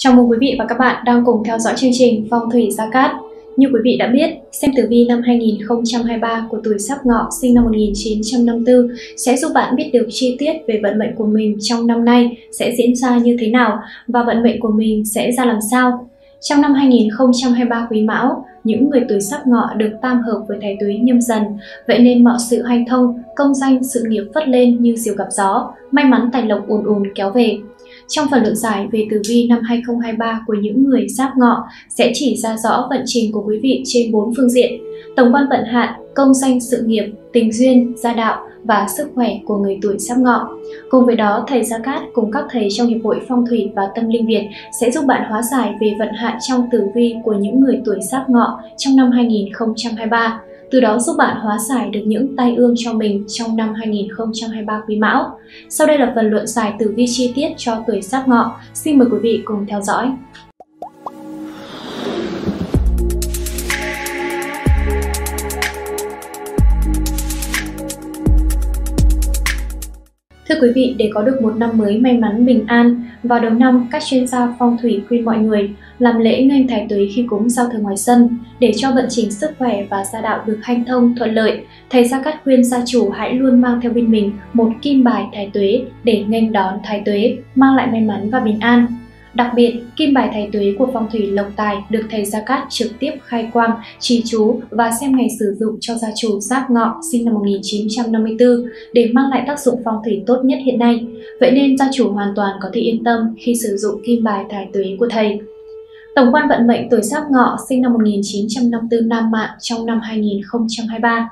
Chào mừng quý vị và các bạn đang cùng theo dõi chương trình Phong Thủy Gia Cát. Như quý vị đã biết, xem tử vi năm 2023 của tuổi Giáp Ngọ sinh năm 1954 sẽ giúp bạn biết được chi tiết về vận mệnh của mình trong năm nay sẽ diễn ra như thế nào và vận mệnh của mình sẽ ra làm sao. Trong năm 2023 Quý Mão, những người tuổi Giáp Ngọ được tam hợp với thái tuế Nhâm Dần, vậy nên mọi sự hanh thông, công danh sự nghiệp phất lên như diều gặp gió, may mắn tài lộc ùn ùn kéo về. Trong phần luận giải về tử vi năm 2023 của những người Giáp Ngọ sẽ chỉ ra rõ vận trình của quý vị trên 4 phương diện: tổng quan vận hạn, công danh sự nghiệp, tình duyên, gia đạo và sức khỏe của người tuổi Giáp Ngọ. Cùng với đó, thầy Gia Cát cùng các thầy trong Hiệp hội Phong Thủy và Tâm linh Việt sẽ giúp bạn hóa giải về vận hạn trong tử vi của những người tuổi Giáp Ngọ trong năm 2023, từ đó giúp bạn hóa giải được những tai ương cho mình trong năm 2023 Quý Mão. Sau đây là phần luận giải tử vi chi tiết cho tuổi Giáp Ngọ. Xin mời quý vị cùng theo dõi. Thưa quý vị, để có được một năm mới may mắn bình an, vào đầu năm các chuyên gia phong thủy khuyên mọi người làm lễ nghênh thái tuế khi cúng giao thừa ngoài sân để cho vận trình sức khỏe và gia đạo được hanh thông thuận lợi. Thầy Gia Cát khuyên gia chủ hãy luôn mang theo bên mình một kim bài thái tuế để nghênh đón thái tuế, mang lại may mắn và bình an. Đặc biệt, kim bài thái tuế của phong thủy Lộc Tài được thầy Gia Cát trực tiếp khai quang, trì chú và xem ngày sử dụng cho gia chủ Giáp Ngọ sinh năm 1954 để mang lại tác dụng phong thủy tốt nhất hiện nay. Vậy nên gia chủ hoàn toàn có thể yên tâm khi sử dụng kim bài thái tuế của thầy. Tổng quan vận mệnh tuổi Giáp Ngọ sinh năm 1954 nam mạng trong năm 2023.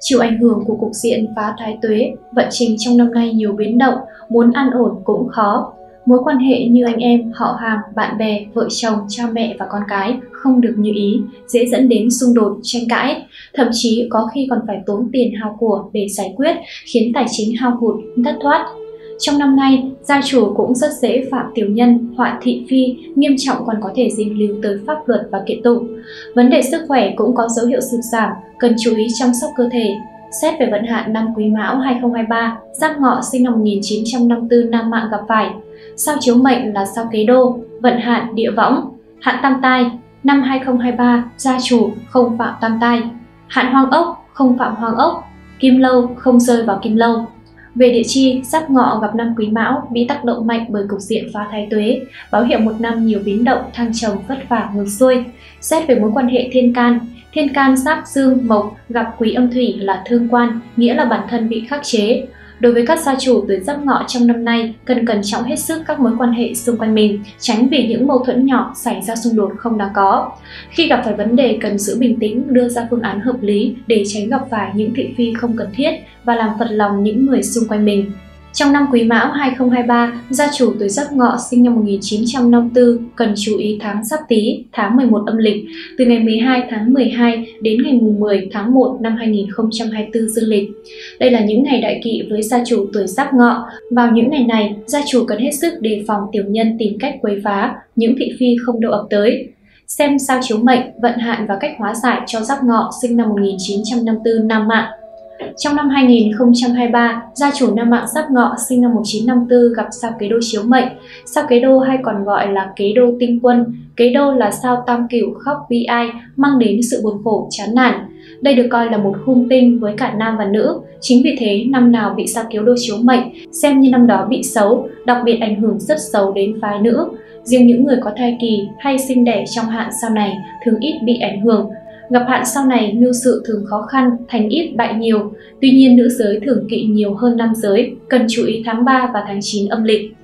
Chịu ảnh hưởng của cục diện phá thái tuế, vận trình trong năm nay nhiều biến động, muốn an ổn cũng khó. Mối quan hệ như anh em, họ hàng, bạn bè, vợ chồng, cha mẹ và con cái không được như ý, dễ dẫn đến xung đột, tranh cãi, thậm chí có khi còn phải tốn tiền hao của để giải quyết, khiến tài chính hao hụt, thất thoát. Trong năm nay, gia chủ cũng rất dễ phạm tiểu nhân, họa thị phi, nghiêm trọng còn có thể dính líu tới pháp luật và kiện tụng. Vấn đề sức khỏe cũng có dấu hiệu sụt giảm, cần chú ý chăm sóc cơ thể. Xét về vận hạn năm Quý Mão 2023, Giáp Ngọ sinh năm 1954 nam mạng gặp phải. Sao chiếu mệnh là sao Kế Đô, vận hạn Địa Võng, hạn tam tai. Năm 2023, gia chủ không phạm tam tai. Hạn hoang ốc, không phạm hoang ốc. Kim lâu, không rơi vào kim lâu. Về địa chi, Giáp Ngọ gặp năm Quý Mão bị tác động mạnh bởi cục diện phá thái tuế, báo hiệu một năm nhiều biến động, thăng trầm vất vả ngược xuôi. Xét về mối quan hệ thiên can Giáp Dương Mộc gặp quý âm thủy là thương quan, nghĩa là bản thân bị khắc chế. Đối với các gia chủ tuổi Giáp Ngọ trong năm nay, cần cẩn trọng hết sức các mối quan hệ xung quanh mình, tránh vì những mâu thuẫn nhỏ xảy ra xung đột không đáng có. Khi gặp phải vấn đề, cần giữ bình tĩnh, đưa ra phương án hợp lý để tránh gặp phải những thị phi không cần thiết và làm phật lòng những người xung quanh mình. Trong năm Quý Mão 2023, gia chủ tuổi Giáp Ngọ sinh năm 1954 cần chú ý tháng Giáp Tý, tháng 11 âm lịch, từ ngày 12 tháng 12 đến ngày 10 tháng 1 năm 2024 dương lịch. Đây là những ngày đại kỵ với gia chủ tuổi Giáp Ngọ. Vào những ngày này, gia chủ cần hết sức đề phòng tiểu nhân tìm cách quấy phá, những thị phi không độ ập tới. Xem sao chiếu mệnh, vận hạn và cách hóa giải cho Giáp Ngọ sinh năm 1954 nam mạng. Trong năm 2023, gia chủ nam mạng Giáp Ngọ sinh năm 1954 gặp sao Kế Đô chiếu mệnh. Sao Kế Đô hay còn gọi là Kế Đô tinh quân. Kế Đô là sao tam cửu khóc bi ai, mang đến sự buồn khổ, chán nản. Đây được coi là một hung tinh với cả nam và nữ. Chính vì thế, năm nào bị sao Kế Đô chiếu mệnh, xem như năm đó bị xấu, đặc biệt ảnh hưởng rất xấu đến phái nữ. Riêng những người có thai kỳ hay sinh đẻ trong hạn sao này thường ít bị ảnh hưởng. Gặp hạn sau này, mưu sự thường khó khăn, thành ít bại nhiều. Tuy nhiên, nữ giới thường kỵ nhiều hơn nam giới, cần chú ý tháng 3 và tháng 9 âm lịch.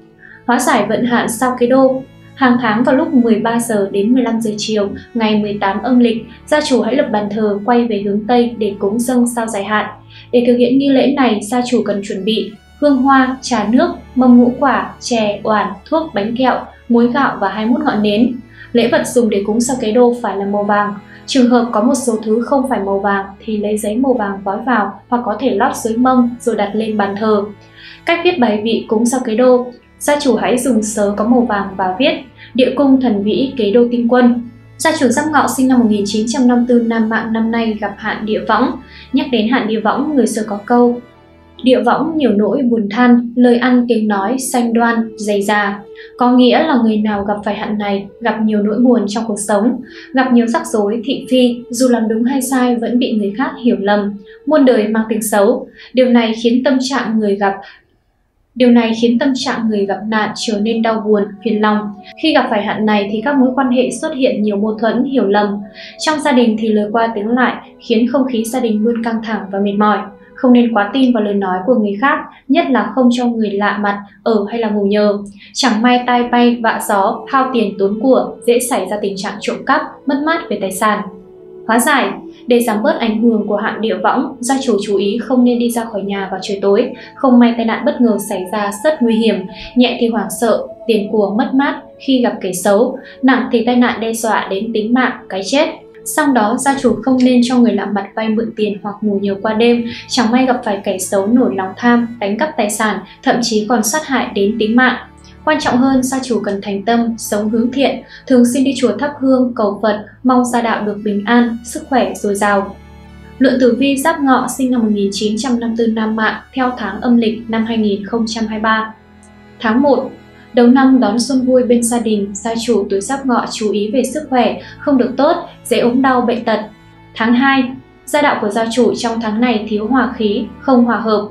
Hóa giải vận hạn sao Kế Đô. Hàng tháng vào lúc 13 giờ đến 15 giờ chiều ngày 18 âm lịch, gia chủ hãy lập bàn thờ quay về hướng Tây để cúng dâng sao giải hạn. Để thực hiện nghi lễ này, gia chủ cần chuẩn bị hương hoa, trà nước, mâm ngũ quả, chè, oản, thuốc, bánh kẹo, muối gạo và 21 ngọn nến. Lễ vật dùng để cúng sao Kế Đô phải là màu vàng. Trường hợp có một số thứ không phải màu vàng thì lấy giấy màu vàng gói vào hoặc có thể lót dưới mông rồi đặt lên bàn thờ. Cách viết bài vị cúng sao Kế Đô. Gia chủ hãy dùng sớ có màu vàng và viết địa cung thần vĩ Kế Đô tinh quân. Gia chủ Giáp Ngọ sinh năm 1954 nam mạng năm nay gặp hạn Địa Võng. Nhắc đến hạn Địa Võng, người xưa có câu Địa võng nhiều nỗi buồn than, lời ăn tiếng nói xanh đoan, dày già. Có nghĩa là người nào gặp phải hạn này, gặp nhiều nỗi buồn trong cuộc sống, gặp nhiều rắc rối, thị phi, dù làm đúng hay sai vẫn bị người khác hiểu lầm, muôn đời mang tiếng xấu. Điều này khiến tâm trạng người gặp nạn trở nên đau buồn, phiền lòng. Khi gặp phải hạn này thì các mối quan hệ xuất hiện nhiều mâu thuẫn, hiểu lầm. Trong gia đình thì lời qua tiếng lại khiến không khí gia đình luôn căng thẳng và mệt mỏi. Không nên quá tin vào lời nói của người khác, nhất là không cho người lạ mặt, ở hay là ngủ nhờ. Chẳng may tai bay, vạ gió, hao tiền tốn của, dễ xảy ra tình trạng trộm cắp, mất mát về tài sản. Hóa giải. Để giảm bớt ảnh hưởng của hạn địa võng, gia chủ chú ý không nên đi ra khỏi nhà vào trời tối, không may tai nạn bất ngờ xảy ra rất nguy hiểm, nhẹ thì hoảng sợ, tiền của mất mát khi gặp kẻ xấu, nặng thì tai nạn đe dọa đến tính mạng, cái chết. Song đó, gia chủ không nên cho người lạ mặt vay mượn tiền hoặc ngủ nhiều qua đêm, chẳng may gặp phải kẻ xấu nổi lòng tham, đánh cắp tài sản, thậm chí còn sát hại đến tính mạng. Quan trọng hơn, gia chủ cần thành tâm, sống hướng thiện, thường xuyên đi chùa thắp hương, cầu Phật, mong gia đạo được bình an, sức khỏe dồi dào. Luận tử vi Giáp Ngọ sinh năm 1954 Nam Mạng theo tháng âm lịch năm 2023. Tháng 1. Đầu năm đón xuân vui bên gia đình, gia chủ tuổi Giáp Ngọ chú ý về sức khỏe, không được tốt, dễ ốm đau bệnh tật. Tháng 2. Gia đạo của gia chủ trong tháng này thiếu hòa khí, không hòa hợp.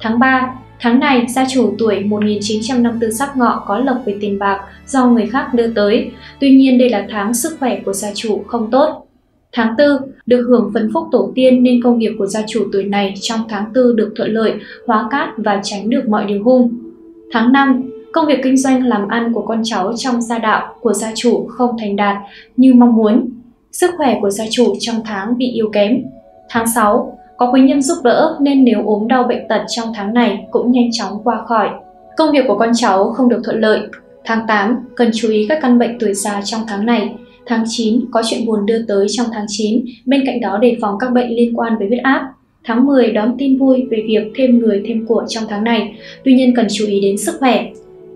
Tháng 3. Tháng này, gia chủ tuổi 1954 Giáp Ngọ có lộc về tiền bạc do người khác đưa tới. Tuy nhiên, đây là tháng sức khỏe của gia chủ không tốt. Tháng 4, được hưởng phần phúc tổ tiên nên công việc của gia chủ tuổi này trong tháng 4 được thuận lợi, hóa cát và tránh được mọi điều hung. Tháng 5, công việc kinh doanh làm ăn của con cháu trong gia đạo của gia chủ không thành đạt như mong muốn. Sức khỏe của gia chủ trong tháng bị yếu kém. Tháng 6, có quý nhân giúp đỡ nên nếu ốm đau bệnh tật trong tháng này cũng nhanh chóng qua khỏi. Công việc của con cháu không được thuận lợi. Tháng 8, cần chú ý các căn bệnh tuổi già trong tháng này. Tháng 9, có chuyện buồn đưa tới trong tháng 9, bên cạnh đó đề phòng các bệnh liên quan với huyết áp. Tháng 10, đón tin vui về việc thêm người thêm của trong tháng này, tuy nhiên cần chú ý đến sức khỏe.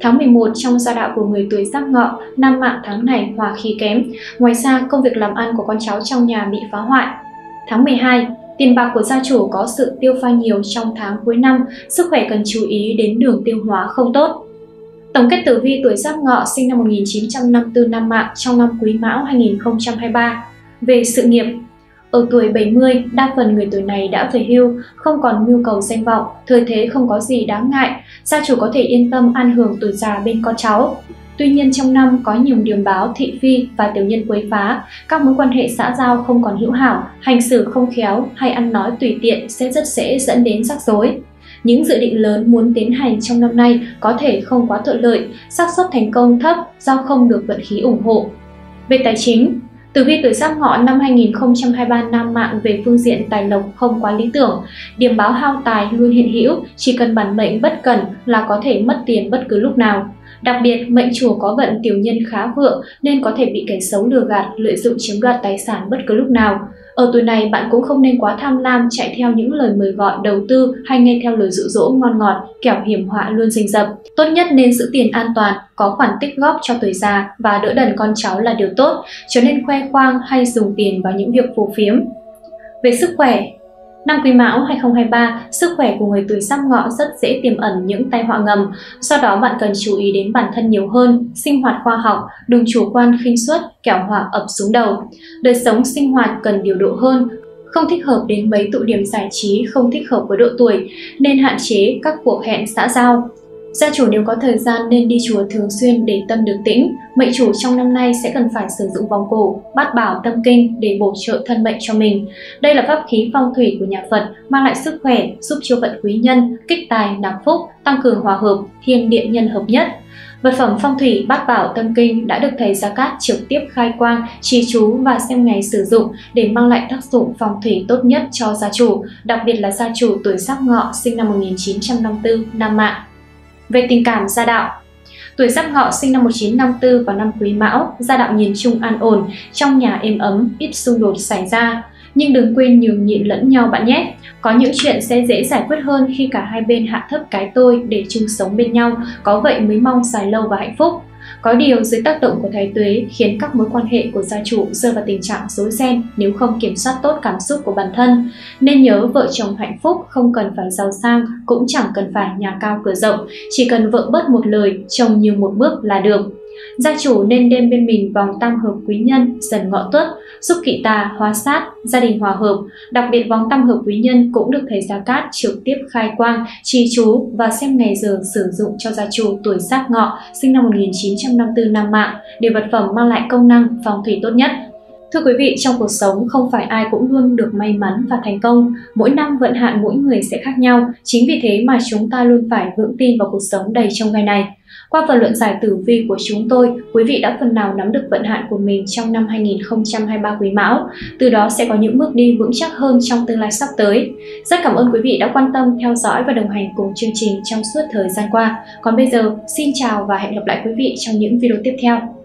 Tháng 11, trong gia đạo của người tuổi Giáp Ngọ, Nam Mạng tháng này hòa khí kém. Ngoài ra, công việc làm ăn của con cháu trong nhà bị phá hoại. Tháng 12, tiền bạc của gia chủ có sự tiêu pha nhiều trong tháng cuối năm, sức khỏe cần chú ý đến đường tiêu hóa không tốt. Tổng kết tử vi tuổi Giáp Ngọ sinh năm 1954 Nam Mạng trong năm Quý Mão 2023. Về sự nghiệp, ở tuổi 70, đa phần người tuổi này đã về hưu, không còn nhu cầu danh vọng, thời thế không có gì đáng ngại, gia chủ có thể yên tâm an hưởng tuổi già bên con cháu. Tuy nhiên trong năm có nhiều điềm báo thị phi và tiểu nhân quấy phá, các mối quan hệ xã giao không còn hữu hảo, hành xử không khéo hay ăn nói tùy tiện sẽ rất dễ dẫn đến rắc rối. Những dự định lớn muốn tiến hành trong năm nay có thể không quá thuận lợi, xác suất thành công thấp do không được vận khí ủng hộ. Về tài chính, tử vi tuổi Giáp Ngọ năm 2023 Nam Mạng về phương diện tài lộc không quá lý tưởng, điềm báo hao tài luôn hiện hữu, chỉ cần bản mệnh bất cẩn là có thể mất tiền bất cứ lúc nào. Đặc biệt, mệnh chủ có vận tiểu nhân khá vượng nên có thể bị kẻ xấu lừa gạt, lợi dụng chiếm đoạt tài sản bất cứ lúc nào. Ở tuổi này, bạn cũng không nên quá tham lam, chạy theo những lời mời gọi đầu tư hay nghe theo lời dụ dỗ ngon ngọt, kẻo hiểm họa luôn rình rập. Tốt nhất nên giữ tiền an toàn, có khoản tích góp cho tuổi già và đỡ đần con cháu là điều tốt, chứ nên khoe khoang hay dùng tiền vào những việc phù phiếm. Về sức khỏe, năm Quý Mão 2023, sức khỏe của người tuổi Giáp Ngọ rất dễ tiềm ẩn những tai họa ngầm, do đó bạn cần chú ý đến bản thân nhiều hơn, sinh hoạt khoa học, đừng chủ quan khinh suất, kẻo họa ập xuống đầu. Đời sống sinh hoạt cần điều độ hơn, không thích hợp đến mấy tụ điểm giải trí không thích hợp với độ tuổi, nên hạn chế các cuộc hẹn xã giao. Gia chủ nếu có thời gian nên đi chùa thường xuyên để tâm được tĩnh, mệnh chủ trong năm nay sẽ cần phải sử dụng vòng cổ, bát bảo tâm kinh để bổ trợ thân mệnh cho mình. Đây là pháp khí phong thủy của nhà Phật, mang lại sức khỏe, giúp chiêu vận quý nhân, kích tài, nạp phúc, tăng cường hòa hợp, thiên địa nhân hợp nhất. Vật phẩm phong thủy bát bảo tâm kinh đã được thầy Gia Cát trực tiếp khai quang, trì chú và xem ngày sử dụng để mang lại tác dụng phong thủy tốt nhất cho gia chủ, đặc biệt là gia chủ tuổi Giáp Ngọ sinh năm 1954 Nam Mạng. Về tình cảm gia đạo, tuổi Giáp Ngọ sinh năm 1954 vào năm Quý Mão, gia đạo nhìn chung an ổn, trong nhà êm ấm, ít xung đột xảy ra. Nhưng đừng quên nhường nhịn lẫn nhau bạn nhé. Có những chuyện sẽ dễ giải quyết hơn khi cả hai bên hạ thấp cái tôi để chung sống bên nhau, có vậy mới mong dài lâu và hạnh phúc. Có điều dưới tác động của thái tuế khiến các mối quan hệ của gia chủ rơi vào tình trạng rối ren nếu không kiểm soát tốt cảm xúc của bản thân. Nên nhớ, vợ chồng hạnh phúc không cần phải giàu sang, cũng chẳng cần phải nhà cao cửa rộng, chỉ cần vợ bớt một lời, chồng nhường một bước là được. Gia chủ nên đem bên mình vòng tam hợp quý nhân Dần Ngọ Tuất, giúp kỵ tà hóa sát, gia đình hòa hợp. Đặc biệt vòng tam hợp quý nhân cũng được thầy Gia Cát trực tiếp khai quang, trì chú và xem ngày giờ sử dụng cho gia chủ tuổi Giáp Ngọ, sinh năm 1954 nam mạng, để vật phẩm mang lại công năng phong thủy tốt nhất. Thưa quý vị, trong cuộc sống không phải ai cũng luôn được may mắn và thành công, mỗi năm vận hạn mỗi người sẽ khác nhau, chính vì thế mà chúng ta luôn phải vững tin vào cuộc sống đầy chông gai này. Qua phần luận giải tử vi của chúng tôi, quý vị đã phần nào nắm được vận hạn của mình trong năm 2023 Quý Mão, từ đó sẽ có những bước đi vững chắc hơn trong tương lai sắp tới. Rất cảm ơn quý vị đã quan tâm theo dõi và đồng hành cùng chương trình trong suốt thời gian qua. Còn bây giờ, xin chào và hẹn gặp lại quý vị trong những video tiếp theo.